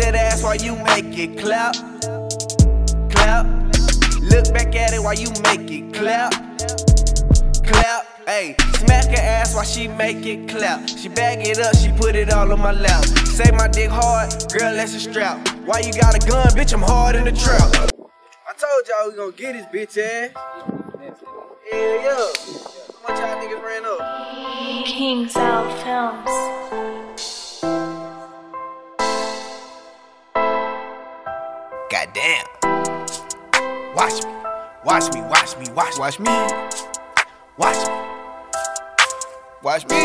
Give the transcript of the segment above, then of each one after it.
that ass while you make it clap, clap. Look back at it while you make it clap, clap. Ayy, smack her ass while she make it clap. She bag it up, she put it all on my lap. Say my dick hard, girl, that's a strap. Why you got a gun, bitch? I'm hard in the trap. I told y'all we gon' get this bitch ass. Hell yeah. How much y'all niggas ran up? KingZelFilms. Goddamn. Watch me, watch me, watch me, watch, watch me. Watch me,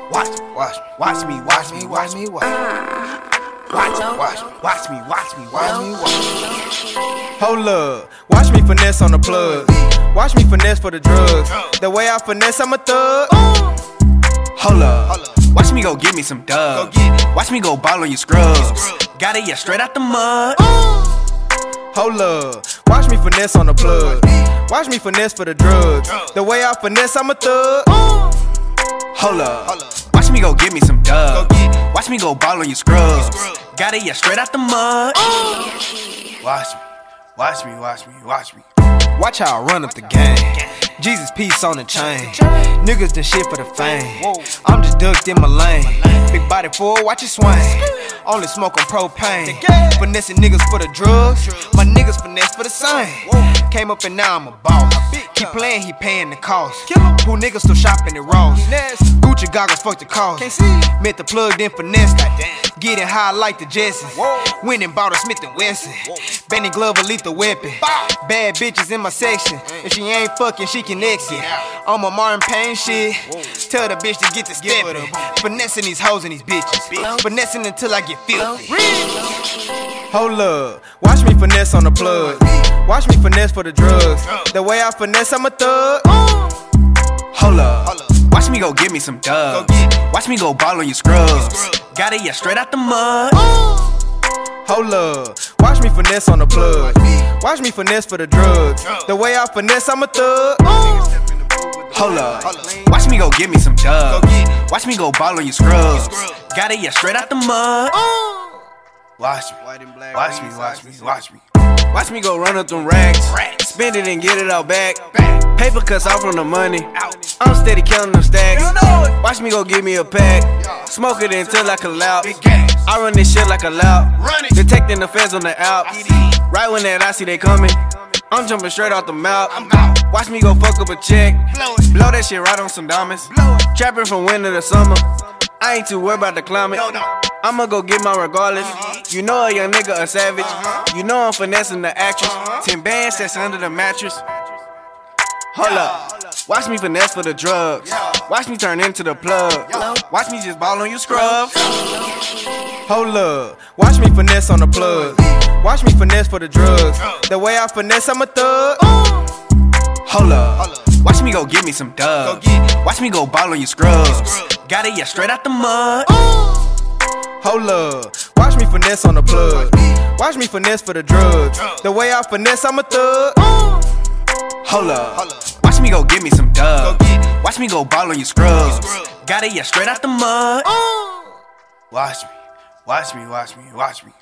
watch me, watch, watch, watch me, watch me, watch me, watch, watch, watch, watch me, watch me, watch me, watch. Hold up, watch me finesse on the plug. Watch me finesse for the drugs. The way I finesse, I'm a thug. Hold up, watch me go get me some dubs. Watch me go ball on your scrubs. Got it, yeah, straight out the mud. Hold up, watch me finesse on the plug. Watch me finesse for the drugs. The way I finesse, I'm a thug. Hold up, watch me go get me some dubs. Watch me go ball on your scrubs. Got it, yeah, straight out the mud. Watch me, watch me, watch me, watch me. Watch how I run up the game. Jesus, peace on the chain. Niggas done shit for the fame. I'm just ducked in my lane. Big body full, watch it swing. Only smoke on propane. Finessing niggas for the drugs. My niggas finesse for the same. Came up and now I'm a boss. Keep playing, he paying the cost. Who niggas still shopping at Ross? Gucci goggles, fuck the cost. Meant the plug, then finesse. Getting high like the Jetsons. Winning bought a Smith & Wesson. Benny Glover, lethal weapon. Bad bitches in my section. If she ain't fucking, she can exit. I'm a Martin Payne shit. Tell the bitch to get the steppin'. Finessing these hoes and these bitches. Finessing until I get filthy. Hold up, watch me finesse on the plug. Watch me finesse for the drugs. The way I finesse, I'm a thug. Hold up, watch me go get me some dubs. Watch me go ball on your scrubs. Got it, yeah, straight out the mud. Hold up, watch me finesse on the plug. Watch me finesse for the drugs. The way I finesse, I'm a thug. Hold up, watch me go get me some dubs. Watch me go ball on your scrubs. Got it, yeah, straight out the mud. Watch me, watch me, watch me, watch me. Watch me go run up them racks. Spend it and get it all back. Paper cuts off on the money. I'm steady counting them stacks. Watch me go give me a pack. Smoke it until I collapse. I run this shit like a loud. Detecting the feds on the Alps. Right when that I see they coming, I'm jumping straight off the mouth. Watch me go fuck up a check. Blow that shit right on some diamonds. Trapping from winter to summer. I ain't too worried about the climate. I'ma go get my regardless. You know a young nigga a savage. You know I'm finessing the actress. 10 bands that's under the mattress. Hold up, watch me finesse for the drugs. Watch me turn into the plug. Watch me just ball on you scrubs. Hold up, watch me finesse on the plug. Watch me finesse for the drugs. The way I finesse, I'm a thug. Hold up, watch me go get me some dubs. Watch me go ball on your scrubs. Got it, yeah, straight out the mud. Hold up, watch me finesse on the plug. Watch me finesse for the drugs. The way I finesse, I'm a thug. Hold up, watch me go get me some dubs. Watch me go ball on your scrubs. Got it, yeah, straight out the mud. Watch me, watch me, watch me, watch me.